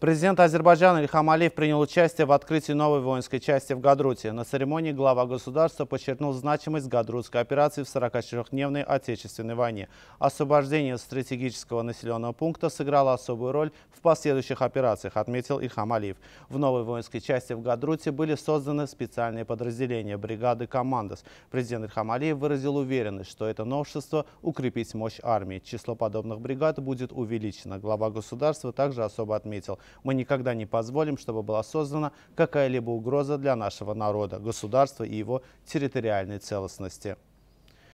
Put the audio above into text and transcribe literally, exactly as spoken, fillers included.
Президент Азербайджана Ильхам Алиев принял участие в открытии новой воинской части в Гадруте. На церемонии глава государства подчеркнул значимость гадрутской операции в сорокачетырёхдневной Отечественной войне. Освобождение стратегического населенного пункта сыграло особую роль в последующих операциях, отметил Ильхам Алиев. В новой воинской части в Гадруте были созданы специальные подразделения, бригады «Командос». Президент Ильхам Алиев выразил уверенность, что это новшество укрепит мощь армии. Число подобных бригад будет увеличено. Глава государства также особо отметил: мы никогда не позволим, чтобы была создана какая-либо угроза для нашего народа, государства и его территориальной целостности.